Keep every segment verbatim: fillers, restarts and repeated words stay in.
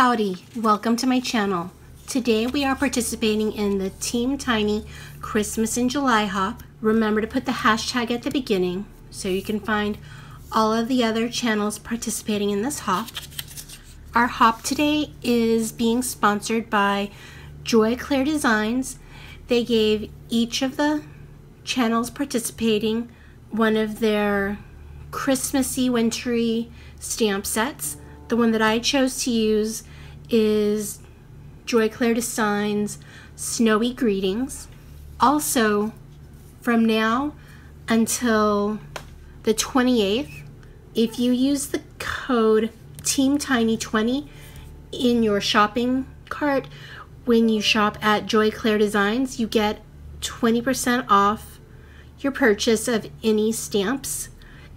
Howdy, welcome to my channel. Today we are participating in the Team Tiny Christmas in July hop. Remember to put the hashtag at the beginning so you can find all of the other channels participating in this hop. Our hop today is being sponsored by Joy Clair Designs. They gave each of the channels participating one of their Christmassy, wintry stamp sets. The one that I chose to use is Joy Clair Designs' Snowy Greetings. Also, from now until the twenty-eighth, if you use the code Team Tiny twenty in your shopping cart when you shop at Joy Clair Designs, you get twenty percent off your purchase of any stamps,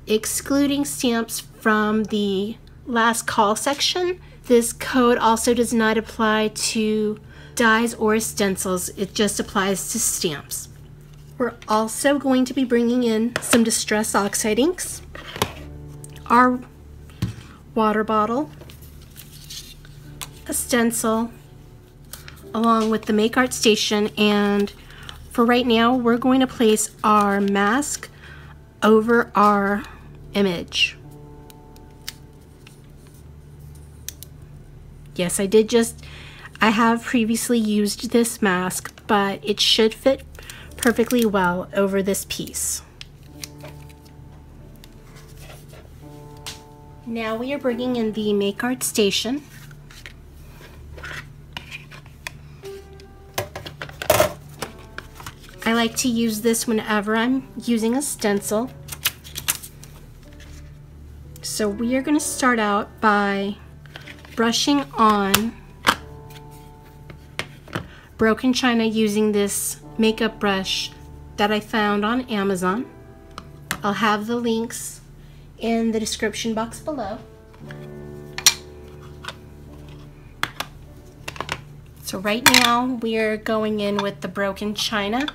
excluding stamps from the last call section. This code also does not apply to dies or stencils. It just applies to stamps. We're also going to be bringing in some Distress Oxide inks, our water bottle, a stencil, along with the Make Art Station. And for right now, we're going to place our mask over our image. Yes, I did just, I have previously used this mask, but it should fit perfectly well over this piece. Now we are bringing in the Make Art Station. I like to use this whenever I'm using a stencil. So we are going to start out by brushing on Broken China using this makeup brush that I found on Amazon. I'll have the links in the description box below. So right now we're going in with the Broken China.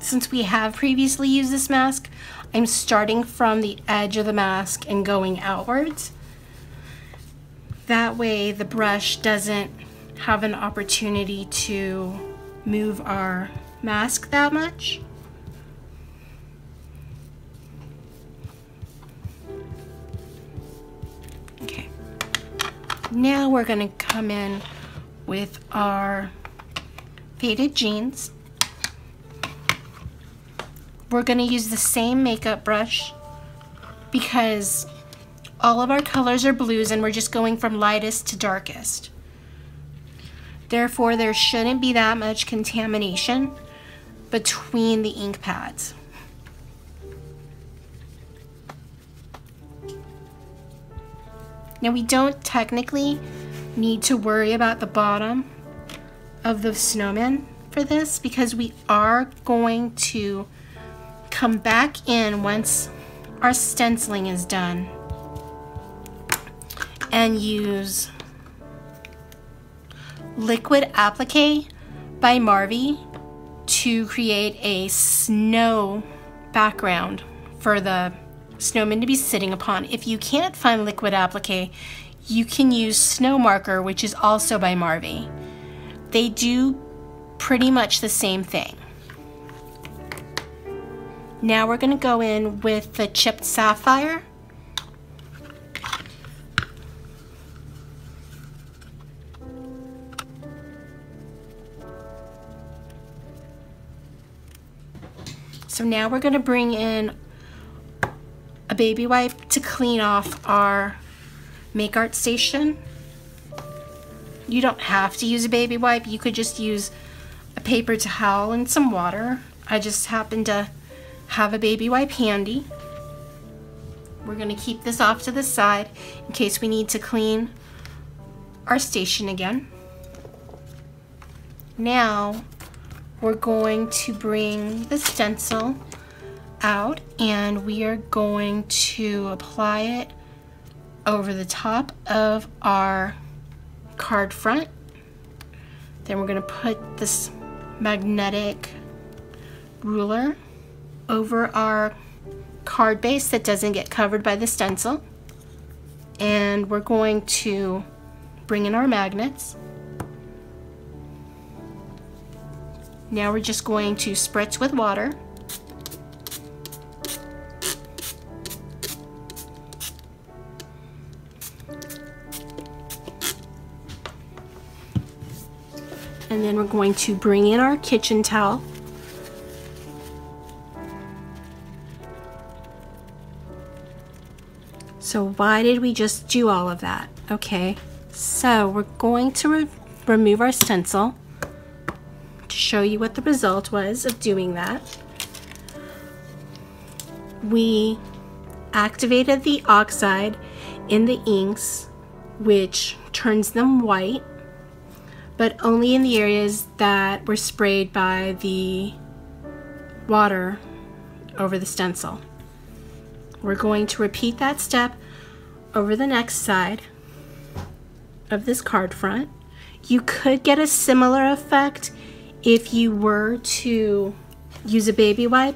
Since we have previously used this mask, I'm starting from the edge of the mask and going outwards. That way the brush doesn't have an opportunity to move our mask that much. Okay. Now we're gonna come in with our Faded Jeans. We're going to use the same makeup brush because all of our colors are blues and we're just going from lightest to darkest. Therefore, there shouldn't be that much contamination between the ink pads. Now, we don't technically need to worry about the bottom of the snowman for this because we are going to come back in once our stenciling is done and use Liquid Applique by Marvy to create a snow background for the snowman to be sitting upon. If you can't find Liquid Applique, you can use Snow Marker, which is also by Marvy. They do pretty much the same thing. Now we're going to go in with the Chipped Sapphire. So now we're going to bring in a baby wipe to clean off our Make Art Station. You don't have to use a baby wipe. You could just use a paper towel and some water. I just happen to have a baby wipe handy. We're going to keep this off to the side in case we need to clean our station again. Now we're going to bring the stencil out and we are going to apply it over the top of our card front. Then we're going to put this magnetic ruler over our card base that doesn't get covered by the stencil, and we're going to bring in our magnets. Now we're just going to spritz with water. And then we're going to bring in our kitchen towel. So why did we just do all of that? Okay, so we're going to re remove our stencil to show you what the result was of doing that. We activated the oxide in the inks, which turns them white, but only in the areas that were sprayed by the water over the stencil. We're going to repeat that step over the next side of this card front. You could get a similar effect if you were to use a baby wipe.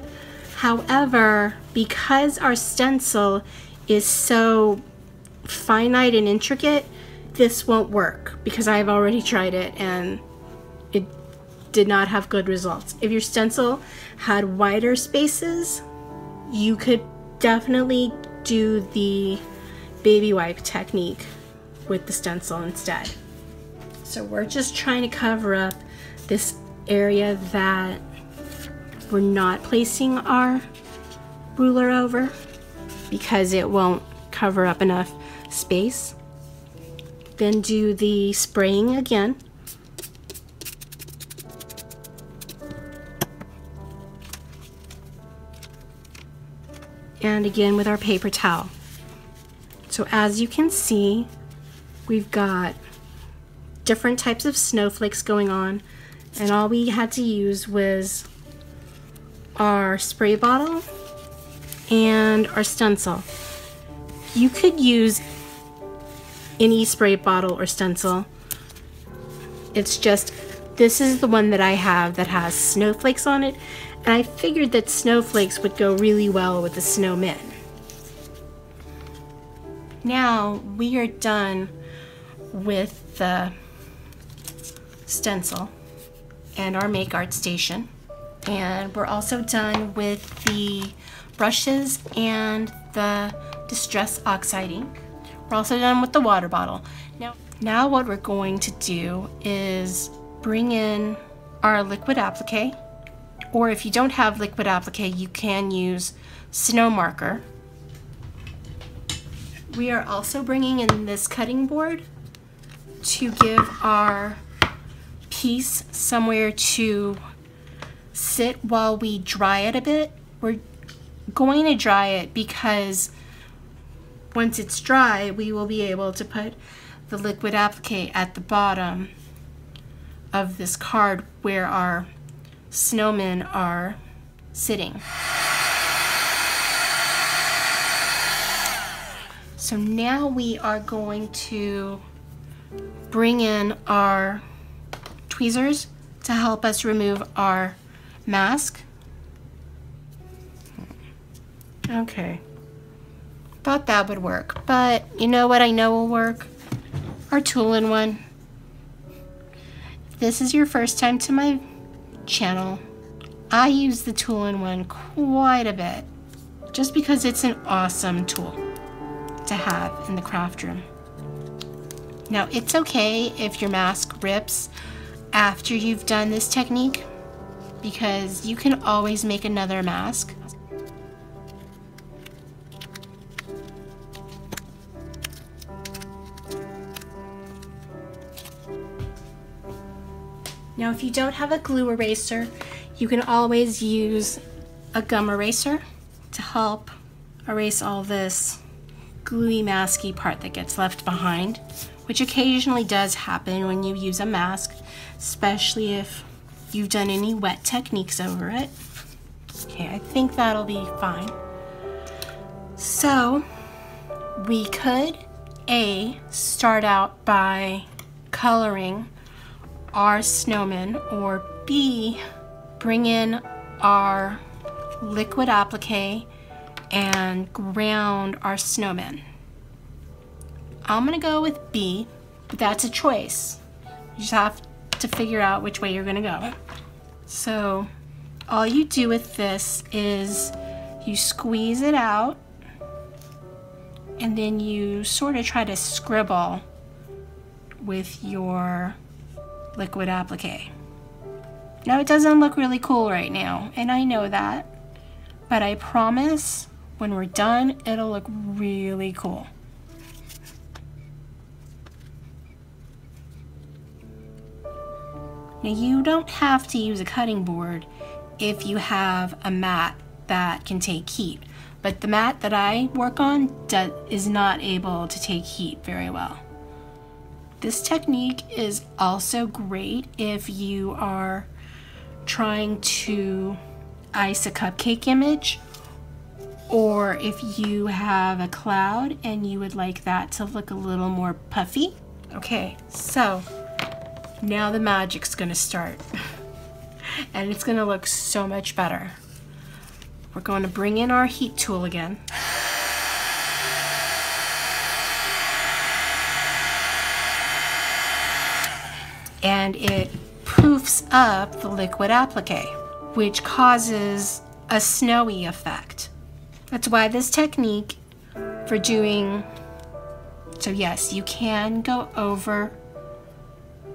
However, because our stencil is so finite and intricate, this won't work because I've already tried it and it did not have good results. If your stencil had wider spaces, you could definitely do the baby wipe technique with the stencil instead. So we're just trying to cover up this area that we're not placing our ruler over because it won't cover up enough space. Then do the spraying again. And again with our paper towel. So as you can see, we've got different types of snowflakes going on, and all we had to use was our spray bottle and our stencil. You could use any spray bottle or stencil. It's just, this is the one that I have that has snowflakes on it, and I figured that snowflakes would go really well with the snowmen. Now we are done with the stencil and our Make Art Station, and we're also done with the brushes and the Distress Oxide ink. We're also done with the water bottle. Now, now what we're going to do is bring in our liquid applique, or if you don't have liquid applique, you can use snow marker. We are also bringing in this cutting board to give our piece somewhere to sit while we dry it a bit. We're going to dry it because once it's dry, we will be able to put the liquid applique at the bottom of this card where our snowmen are sitting. So now we are going to bring in our tweezers to help us remove our mask. Okay. Thought that would work, but you know what I know will work? Our two in one. If this is your first time to my channel, I use the two in one quite a bit, just because it's an awesome tool to have in the craft room. Now, it's okay if your mask rips after you've done this technique, because you can always make another mask. Now, if you don't have a glue eraser, you can always use a gum eraser to help erase all this gluey, masky part that gets left behind, which occasionally does happen when you use a mask, especially if you've done any wet techniques over it. Okay, I think that'll be fine. So we could A, start out by coloring our snowman, or B, bring in our liquid applique and ground our snowman. I'm gonna go with B, but that's a choice. You just have to figure out which way you're gonna go. So all you do with this is you squeeze it out and then you sort of try to scribble with your liquid applique. Now it doesn't look really cool right now, and I know that, but I promise when we're done it'll look really cool. Now you don't have to use a cutting board if you have a mat that can take heat, but the mat that I work on does, is not able to take heat very well. This technique is also great if you are trying to ice a cupcake image, or if you have a cloud and you would like that to look a little more puffy. Okay, so now the magic's gonna start and it's gonna look so much better. We're going to bring in our heat tool again. And it poofs up the liquid applique, which causes a snowy effect. That's why this technique for doing, so yes, you can go over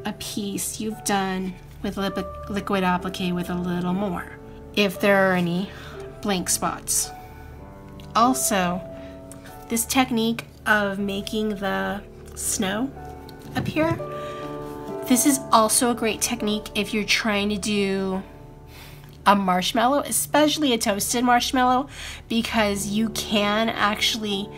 a piece you've done with lip, liquid applique with a little more, if there are any blank spots. Also, this technique of making the snow appear, this is also a great technique if you're trying to do a marshmallow, especially a toasted marshmallow, because you can actually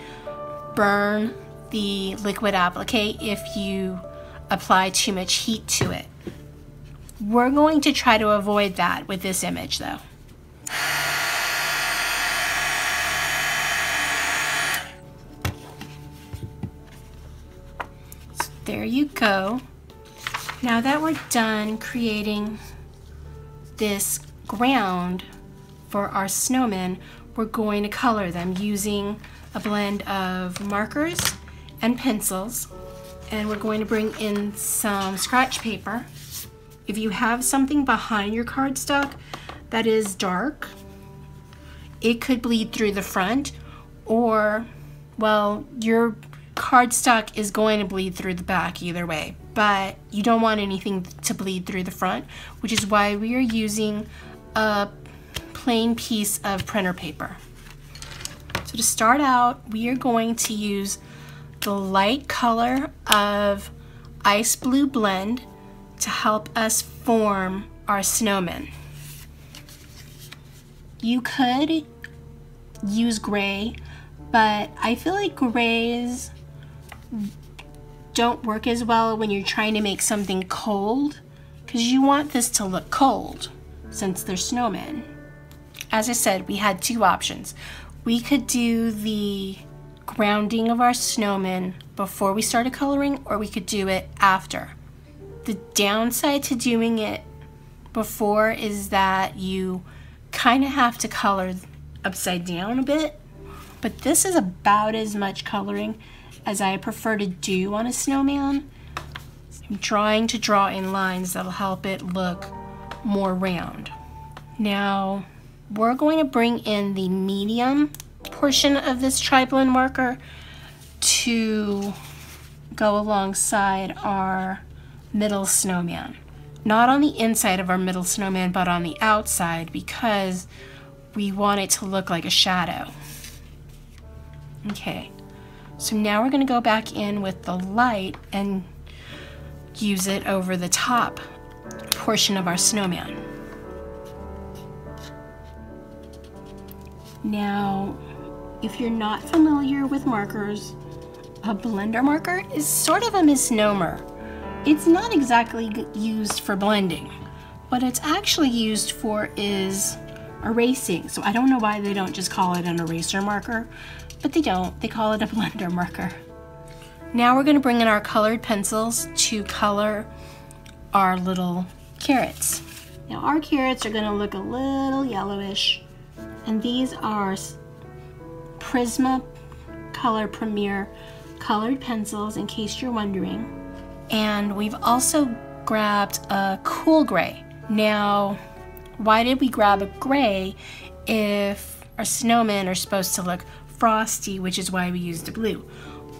burn the liquid applique if you apply too much heat to it. We're going to try to avoid that with this image though. There you go. Now that we're done creating this ground for our snowmen, we're going to color them using a blend of markers and pencils. And we're going to bring in some scratch paper. If you have something behind your cardstock that is dark, it could bleed through the front, or, well, your cardstock is going to bleed through the back either way, but you don't want anything to bleed through the front, which is why we are using a plain piece of printer paper. So to start out, we are going to use the light color of Ice Blue Blend to help us form our snowmen. You could use gray, but I feel like grays don't work as well when you're trying to make something cold, because you want this to look cold since they're snowmen. As I said, we had two options. We could do the grounding of our snowmen before we started coloring, or we could do it after. The downside to doing it before is that you kind of have to color upside down a bit, but this is about as much coloring as I prefer to do on a snowman. I'm trying to draw in lines that'll help it look more round. Now we're going to bring in the medium portion of this tri-blend marker to go alongside our middle snowman. Not on the inside of our middle snowman, but on the outside, because we want it to look like a shadow. Okay. So now we're going to go back in with the light and use it over the top portion of our snowman. Now, if you're not familiar with markers, a blender marker is sort of a misnomer. It's not exactly used for blending, What it's actually used for is erasing. So I don't know why they don't just call it an eraser marker, but they don't. They call it a blender marker. Now we're gonna bring in our colored pencils to color our little carrots. Now our carrots are gonna look a little yellowish, and these are Prismacolor Premier colored pencils, in case you're wondering. And we've also grabbed a cool gray. Now, why did we grab a gray if our snowmen are supposed to look frosty, which is why we used the blue?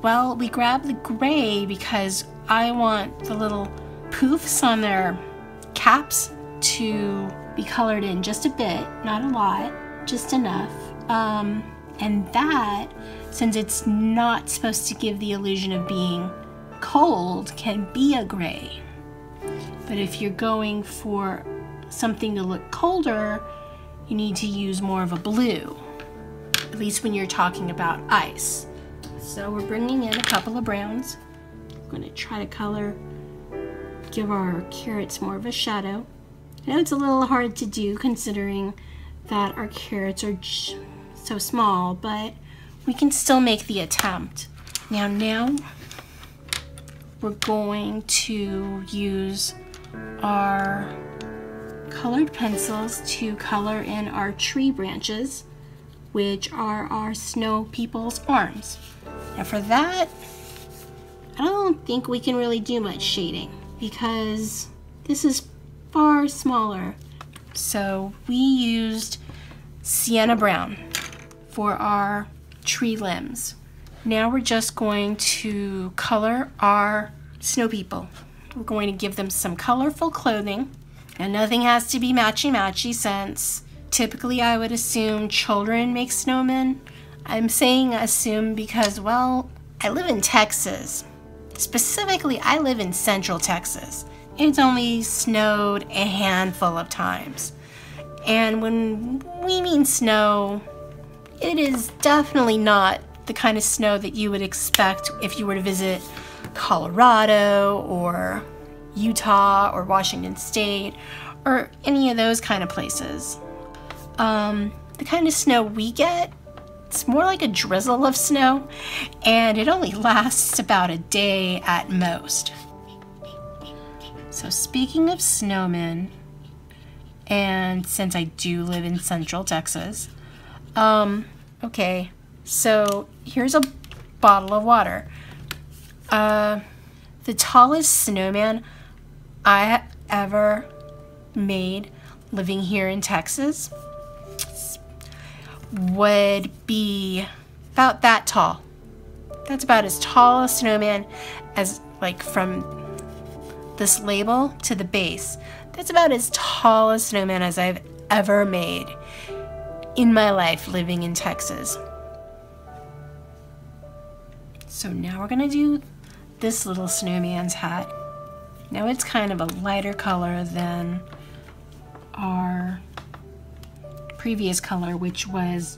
Well, we grabbed the gray because I want the little poofs on their caps to be colored in just a bit, not a lot, just enough. Um, and that, since it's not supposed to give the illusion of being cold, can be a gray. But if you're going for something to look colder, you need to use more of a blue, at least when you're talking about ice. So we're bringing in a couple of browns. I'm gonna try to color, give our carrots more of a shadow. I know it's a little hard to do considering that our carrots are so small, but we can still make the attempt. Now, now we're going to use our colored pencils to color in our tree branches, which are our snow people's arms. Now for that, I don't think we can really do much shading because this is far smaller. So we used Sienna Brown for our tree limbs. Now we're just going to color our snow people. We're going to give them some colorful clothing. And nothing has to be matchy-matchy, since typically I would assume children make snowmen. I'm saying assume because, well, I live in Texas. Specifically, I live in Central Texas. It's only snowed a handful of times. And when we mean snow, it is definitely not the kind of snow that you would expect if you were to visit Colorado or Utah or Washington State or any of those kind of places. Um, the kind of snow we get, it's more like a drizzle of snow, and it only lasts about a day at most. So speaking of snowmen, and since I do live in Central Texas, um, okay, so here's a bottle of water. Uh, the tallest snowman I ever made living here in Texas would be about that tall. That's about as tall a snowman as, like, from this label to the base. That's about as tall a snowman as I've ever made in my life living in Texas. So now we're gonna do this little snowman's hat. Now it's kind of a lighter color than our previous color, which was,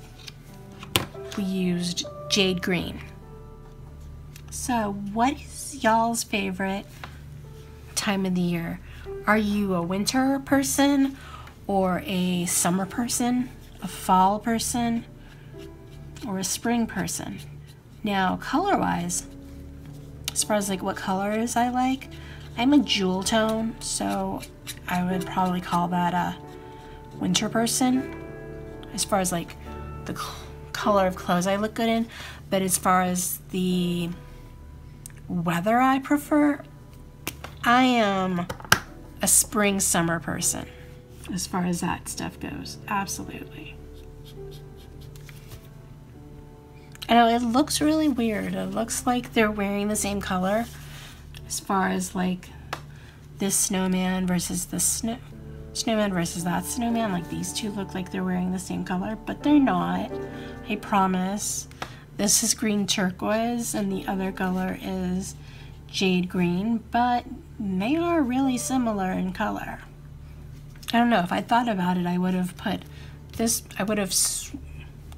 we used jade green. So what is y'all's favorite time of the year? Are you a winter person or a summer person, a fall person, or a spring person? Now color wise, as far as like what colors I like, I'm a jewel tone, so I would probably call that a winter person, as far as like the color of clothes I look good in. But as far as the weather I prefer, I am a spring summer person as far as that stuff goes. Absolutely. I know it looks really weird. It looks like they're wearing the same color as far as like this snowman versus this snow snowman versus that snowman. Like these two look like they're wearing the same color, but they're not. I promise. This is green turquoise and the other color is jade green, but they are really similar in color. I don't know, if I thought about it, I would have put this, I would have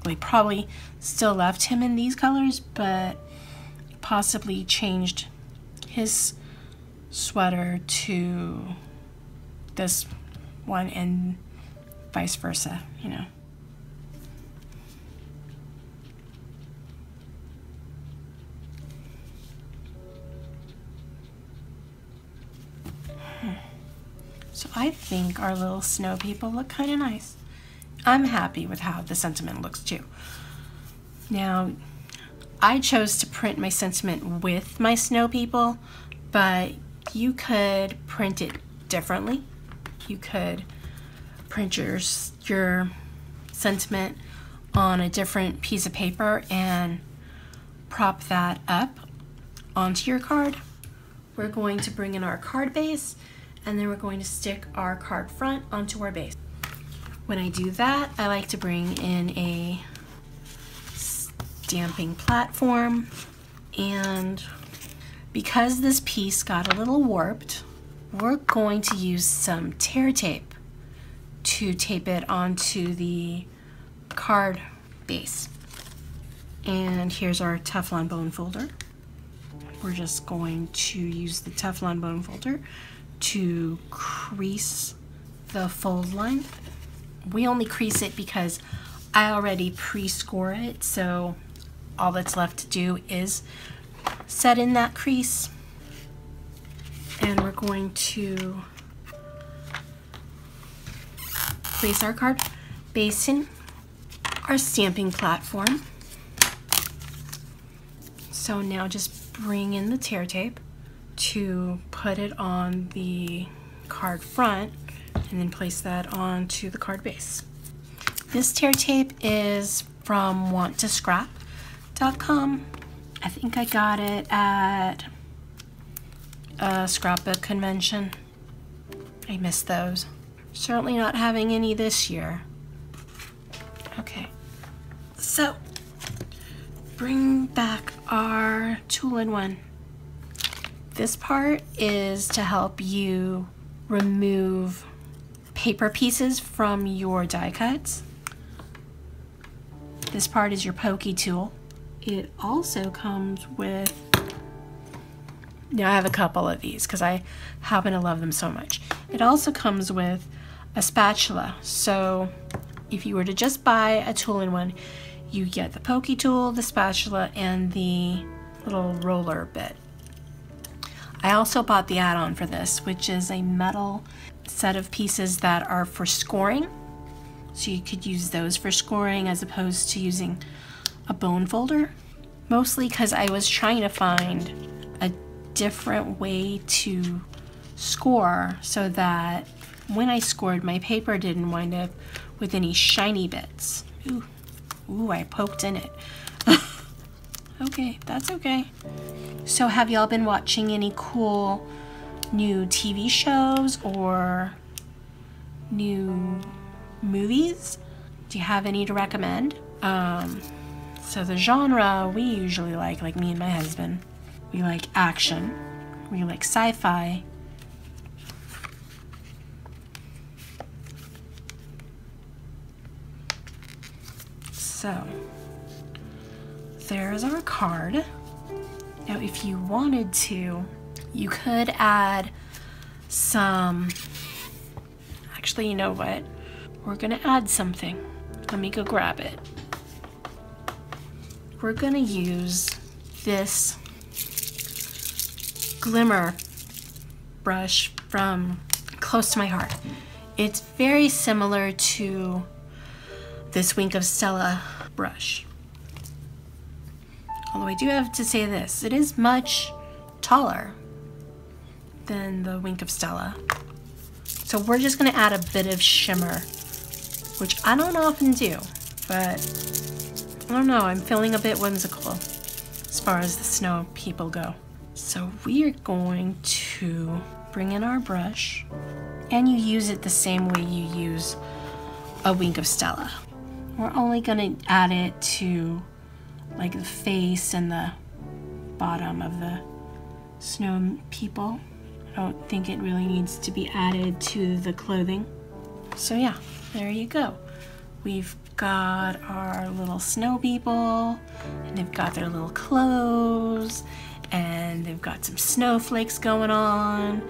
like probably still left him in these colors, but possibly changed his sweater to this one and vice versa, you know. So I think our little snow people look kind of nice. I'm happy with how the sentiment looks too. Now, I chose to print my sentiment with my snow people, but you could print it differently. You could print your, your sentiment on a different piece of paper and prop that up onto your card. We're going to bring in our card base, and then we're going to stick our card front onto our base. When I do that, I like to bring in a stamping platform, and because this piece got a little warped, we're going to use some tear tape to tape it onto the card base. And here's our Teflon bone folder. We're just going to use the Teflon bone folder to crease the fold line. We only crease it because I already pre-score it, so all that's left to do is set in that crease. And we're going to place our card base in our stamping platform. So now just bring in the tear tape to put it on the card front and then place that onto the card base. This tear tape is from want to scrap dot com. I think I got it at a scrapbook convention. I missed those. Certainly not having any this year. Okay, so bring back our two in one. This part is to help you remove paper pieces from your die cuts. This part is your pokey tool. It also comes with, now I have a couple of these because I happen to love them so much. It also comes with a spatula. So if you were to just buy a two in one, you get the pokey tool, the spatula, and the little roller bit. I also bought the add-on for this, which is a metal set of pieces that are for scoring. So you could use those for scoring as opposed to using a bone folder. Mostly because I was trying to find a different way to score so that when I scored, my paper didn't wind up with any shiny bits. Ooh, ooh, I poked in it. Okay, that's okay. So have y'all been watching any cool new T V shows or new movies? Do you have any to recommend? Um, so the genre we usually like, like me and my husband, we like action, we like sci-fi. So there's our card. Now if you wanted to, you could add some, actually, you know what? We're gonna add something. Let me go grab it. We're gonna use this glimmer brush from Close to My Heart. It's very similar to this Wink of Stella brush. Although I do have to say this, it is much taller than the Wink of Stella. So we're just gonna add a bit of shimmer, which I don't often do, but I don't know, I'm feeling a bit whimsical as far as the snow people go. So we are going to bring in our brush, and you use it the same way you use a Wink of Stella. We're only gonna add it to like the face and the bottom of the snow people. I don't think it really needs to be added to the clothing. So yeah, there you go. We've got our little snow people, and they've got their little clothes, and they've got some snowflakes going on,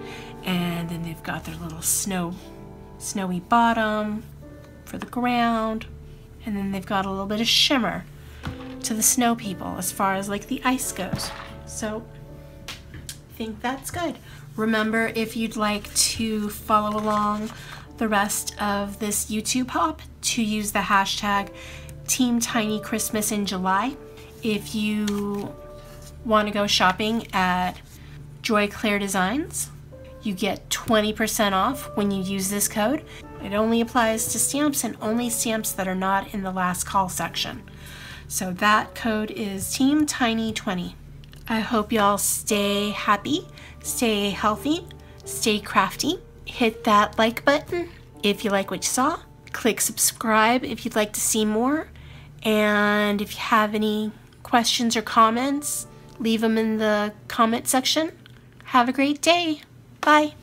and then they've got their little snow snowy bottom for the ground, and then they've got a little bit of shimmer to the snow people as far as like the ice goes. So I think that's good. Remember, if you'd like to follow along the rest of this YouTube hop, to use the hashtag Team Tiny Christmas in July. If you want to go shopping at Joy Clair Designs, you get twenty percent off when you use this code. It only applies to stamps, and only stamps that are not in the last call section. So that code is Team Tiny twenty. I hope y'all stay happy, stay healthy, stay crafty. Hit that like button if you like what you saw. Click subscribe if you'd like to see more. And if you have any questions or comments, leave them in the comment section. Have a great day. Bye.